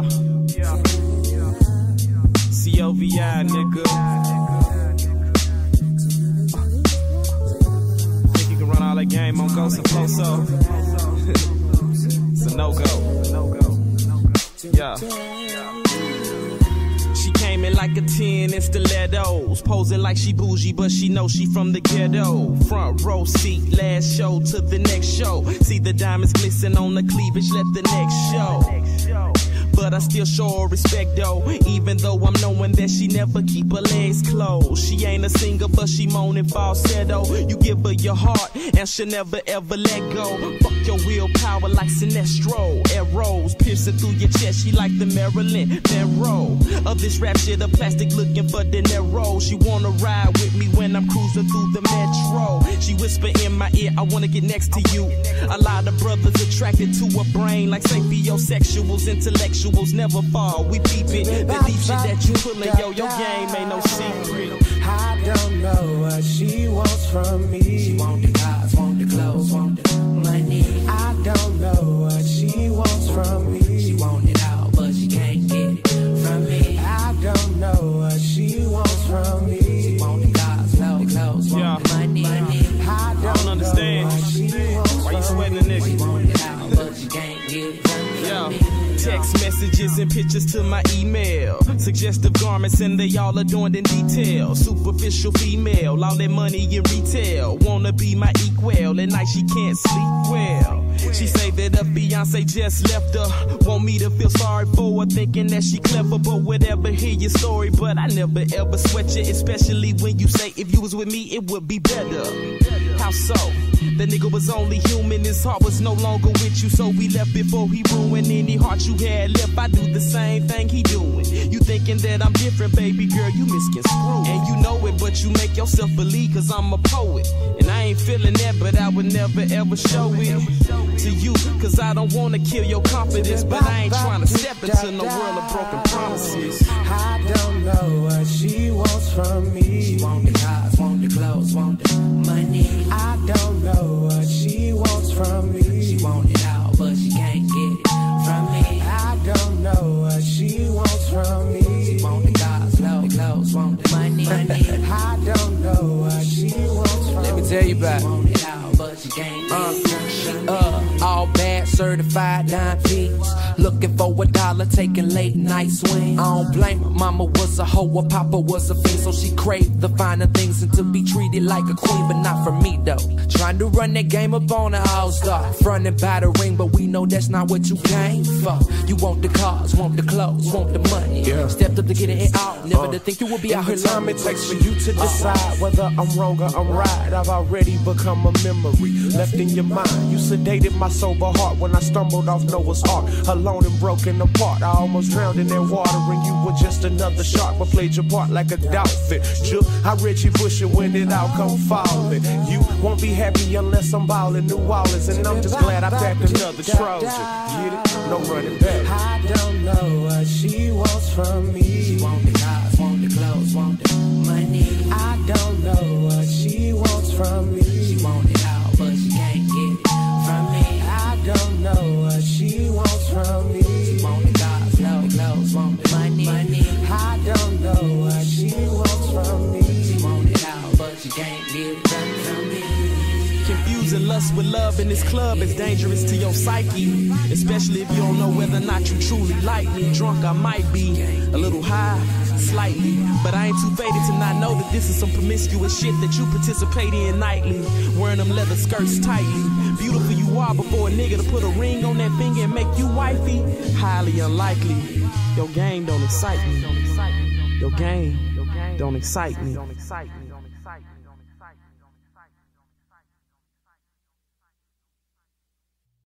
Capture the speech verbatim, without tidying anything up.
yeah, yeah, yeah, yeah. C O V I, nigga. Think you can run all that game on Ghost and Poso? It's a no go. Yeah. She came in like a ten in stilettos, posing like she bougie, but she know she from the ghetto. Front row seat, last show to the next show. See the diamonds glisten on the cleavage, left the next show. But I still show her respect though, even though I'm knowing that she never keep her legs closed. She ain't a singer, but she moaning falsetto. You give her your heart, and she'll never ever let go. Fuck your willpower like Sinestro. Arrows piercing through your chest, she like the Marilyn Monroe of this rap shit, a plastic looking for dinero. She wanna ride with me when I'm cruising through the metro. She whisper in my ear, I wanna get next to you. A lot of brothers attracted to her brain, like sapiosexuals, intellectuals never fall. We peep it. The deep shit that you pullin', yo, your game ain't no secret. I don't know what she wants from me. She want the cars, want the clothes, want the money. I don't know what she wants from me. She want it all, but she can't get it from me. I don't know what she wants from me. She want the cars, want the clothes, want the money. I don't understand. Why you sweating a nigga? She want it all, but she can't get it from me. Text messages and pictures to my email. Suggestive garments and they all adorned in detail. Superficial female, all that money in retail. Wanna be my equal, at night she can't sleep well. She say that her fiance just left her. Want me to feel sorry for her, thinking that she clever. But whatever, hear your story, but I never ever sweat you. Especially when you say if you was with me, it would be better. How so? The nigga was only human, his heart was no longer with you. So we left before he ruined any heart you had left. I do the same thing he doing. You thinking that I'm different, baby girl, you misconstrued. And you know it, but you make yourself believe, cause I'm a poet. And I ain't feeling that, but I would never ever show it to you, cause I don't wanna kill your confidence. But I ain't trying to step into no world of broken promises. I don't know what she wants from me. She want the cars, want the clothes, want the money. I don't know what she wants from me. She wants it all, but she can't get it from me. I don't know what she wants from me. She wants the cars, love, clothes, want the money. I don't know what she wants from me. Let me tell you about it. She wants it all, but she can't get it. Uh, all bad, certified nine fees. Looking for a dollar, taking late night swings. I don't blame her. Mama was a hoe, her papa was a fiend, so she craved the finer things and to be treated like a queen, but not for me though. Trying to run that game up on the all-star, frontin' by the ring, but we know that's not what you came for. You want the cars, want the clothes, want the money. Yeah. Stepped up to get it out, never uh, to think you would be out here. The time it takes for you to decide whether I'm wrong or I'm right, I've already become a memory left in your mind. You sedated my sober heart when I stumbled off Noah's Ark. Alone and broken apart, I almost drowned in that water, and you were just another shark, but played your part like a dolphin. Ju I read you pushing when it all come falling. You won't be happy unless I'm ballin' New Orleans, and I'm just glad I packed another Trojan. Get it? No running back. I don't know what she wants from me. She want the cars, want the clothes, want the money. I don't know what she wants from me. She want it all, but she can't get it from me. I don't know what she wants. From me. She want the cars, love, clothes, want the money. money. I don't know what she wants from me. She want it all, but she can't get it from me. Confusing lust with love in this club is dangerous to your psyche, especially if you don't know whether or not you truly like me. Drunk I might be, a little high, slightly, but I ain't too faded to not know that this is some promiscuous shit that you participate in nightly. Wearing them leather skirts tightly. Beautiful you are before a nigga to put a ring on that finger and make you wifey. Highly unlikely. Your game don't excite me. Your game don't excite me.